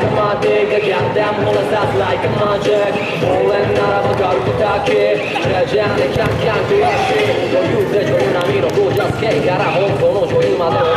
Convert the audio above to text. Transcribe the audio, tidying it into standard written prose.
Bırakmadık Kendim olacağız like magic Oğlen araba kargıdaki Çeceğini kenken güneşi Soyuz ve çoğun amino Kucaz key kara Hong sonu çoğulmadı